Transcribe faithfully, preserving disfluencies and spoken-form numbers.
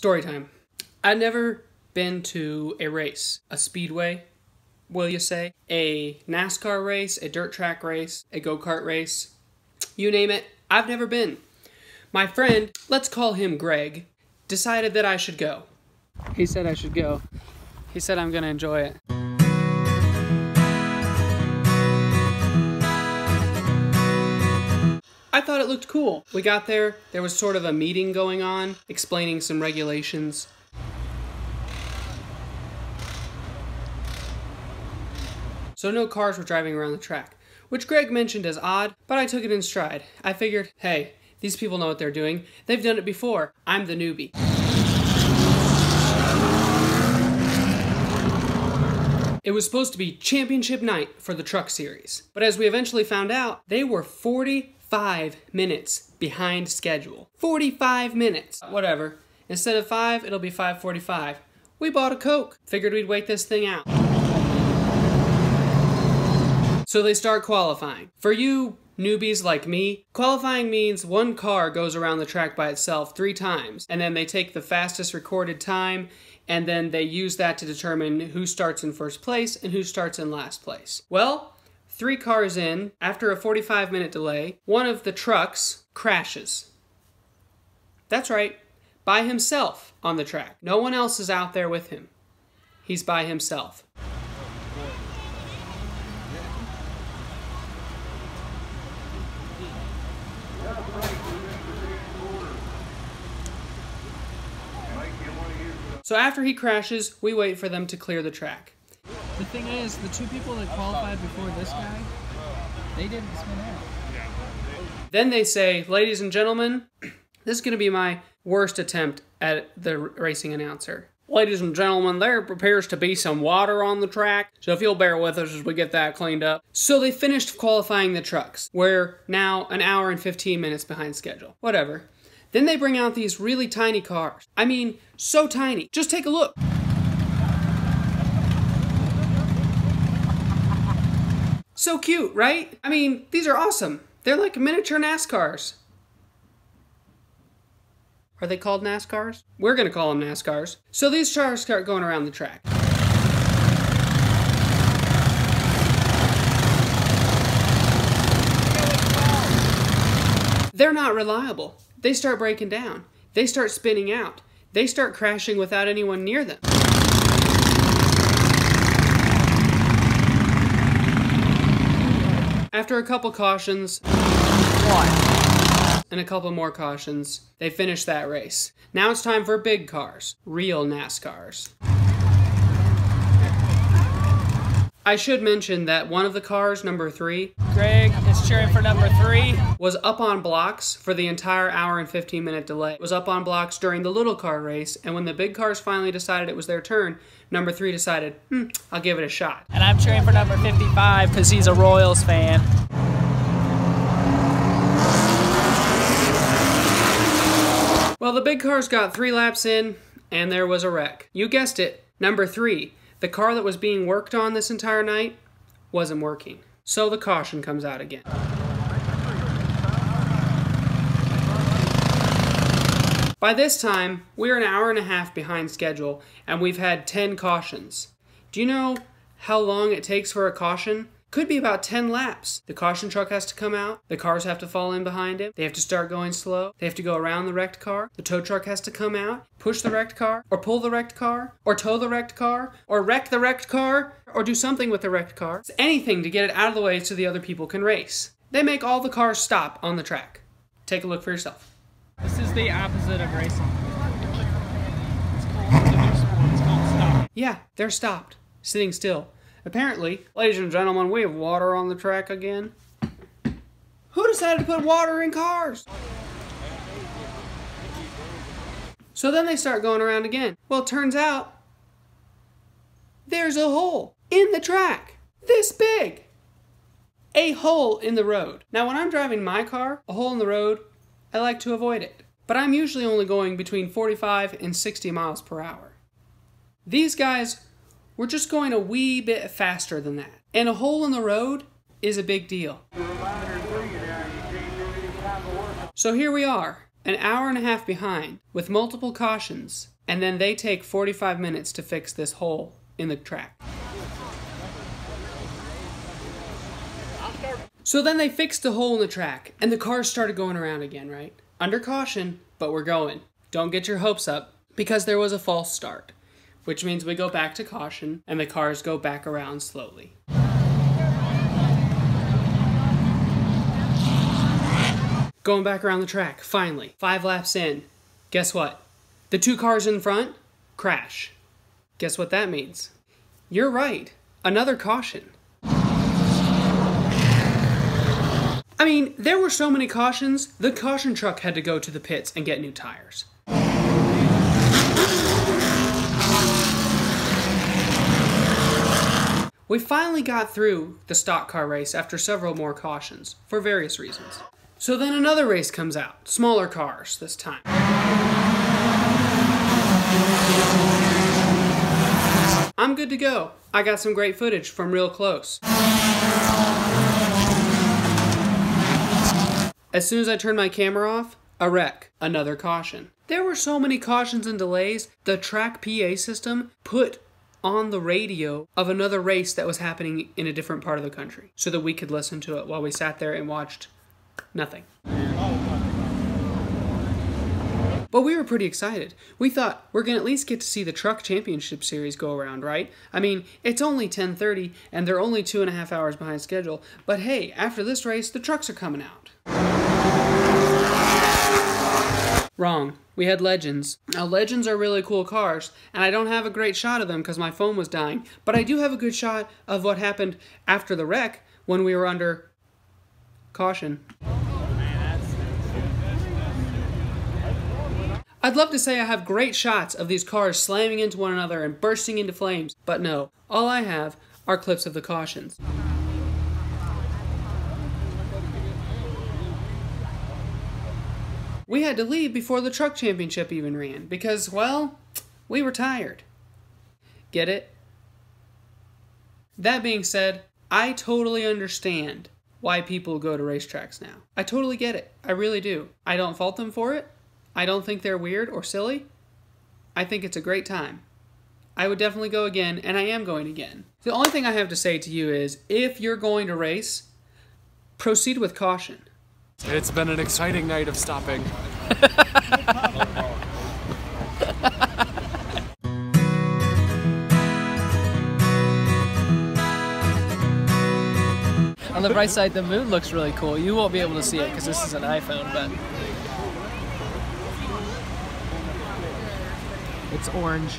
Story time. I've never been to a race, a speedway, will you say, a NASCAR race, a dirt track race, a go-kart race, you name it, I've never been. My friend, let's call him Greg, decided that I should go. He said I should go. He said I'm gonna enjoy it. I thought it looked cool. We got there, there was sort of a meeting going on, explaining some regulations. So no cars were driving around the track, which Greg mentioned as odd, but I took it in stride. I figured, hey, these people know what they're doing. They've done it before. I'm the newbie. It was supposed to be championship night for the truck series, but as we eventually found out, they were forty-five minutes behind schedule. forty-five minutes. Whatever. Instead of five, it'll be five forty-five. We bought a Coke. Figured we'd wait this thing out. So they start qualifying. For you newbies like me, qualifying means one car goes around the track by itself three times, and then they take the fastest recorded time, and then they use that to determine who starts in first place and who starts in last place. Well, three cars in, after a forty-five minute delay, one of the trucks crashes. That's right, by himself on the track. No one else is out there with him. He's by himself. So after he crashes, we wait for them to clear the track. The thing is, the two people that qualified before this guy, they didn't spin out. Then they say, ladies and gentlemen, this is going to be my worst attempt at the racing announcer. Ladies and gentlemen, there appears to be some water on the track, so if you'll bear with us as we get that cleaned up. So they finished qualifying the trucks. We're now an hour and fifteen minutes behind schedule. Whatever. Then they bring out these really tiny cars. I mean, so tiny. Just take a look. So cute, right? I mean, these are awesome. They're like miniature NASCARs. Are they called NASCARs? We're gonna call them NASCARs. So these cars start going around the track. They're not reliable. They start breaking down. They start spinning out. They start crashing without anyone near them. After a couple cautions, and a couple more cautions, they finish that race. Now it's time for big cars, real NASCARs. I should mention that one of the cars, number three, Greg is cheering for number three, was up on blocks for the entire hour and fifteen minute delay. It was up on blocks during the little car race, and when the big cars finally decided it was their turn, number three decided, hmm, I'll give it a shot. And I'm cheering for number fifty-five because he's a Royals fan. Well, the big cars got three laps in, and there was a wreck. You guessed it, number three. The car that was being worked on this entire night wasn't working. So the caution comes out again. By this time, we're an hour and a half behind schedule, and we've had ten cautions. Do you know how long it takes for a caution? Could be about ten laps. The caution truck has to come out, the cars have to fall in behind it, they have to start going slow, they have to go around the wrecked car, the tow truck has to come out, push the wrecked car, or pull the wrecked car, or tow the wrecked car, or wreck the wrecked car, or do something with the wrecked car. It's anything to get it out of the way so the other people can race. They make all the cars stop on the track. Take a look for yourself. This is the opposite of racing. It's called a new sport. It's called stop. Yeah, they're stopped, sitting still. Apparently, ladies and gentlemen, we have water on the track again. Who decided to put water in cars? So then they start going around again. Well, it turns out there's a hole in the track. This big. A hole in the road. Now, when I'm driving my car, a hole in the road, I like to avoid it. But I'm usually only going between forty-five and sixty miles per hour. These guys, we're just going a wee bit faster than that. And a hole in the road is a big deal. So here we are, an hour and a half behind, with multiple cautions, and then they take forty-five minutes to fix this hole in the track. So then they fixed the hole in the track, and the cars started going around again, right? Under caution, but we're going. Don't get your hopes up, because there was a false start, which means we go back to caution, and the cars go back around slowly. Going back around the track, finally, five laps in. Guess what? The two cars in front crash. Guess what that means? You're right, another caution. I mean, there were so many cautions, the caution truck had to go to the pits and get new tires. We finally got through the stock car race after several more cautions, for various reasons. So then another race comes out, smaller cars this time. I'm good to go. I got some great footage from real close. As soon as I turned my camera off, a wreck, another caution. There were so many cautions and delays, the track P A system put on the radio of another race that was happening in a different part of the country so that we could listen to it while we sat there and watched nothing. But we were pretty excited. We thought, we're gonna at least get to see the Truck Championship Series go around, right? I mean, it's only ten thirty and they're only two and a half hours behind schedule, but hey, after this race, the trucks are coming out. Wrong. We had Legends. Now, Legends are really cool cars, and I don't have a great shot of them because my phone was dying, but I do have a good shot of what happened after the wreck when we were under caution. I'd love to say I have great shots of these cars slamming into one another and bursting into flames, but no. All I have are clips of the cautions. We had to leave before the truck championship even ran because, well, we were tired. Get it? That being said, I totally understand why people go to racetracks now. I totally get it. I really do. I don't fault them for it. I don't think they're weird or silly. I think it's a great time. I would definitely go again, and I am going again. The only thing I have to say to you is, if you're going to race, proceed with caution. It's been an exciting night of stopping. On the bright side, the moon looks really cool. You won't be able to see it because this is an iPhone, but... it's orange.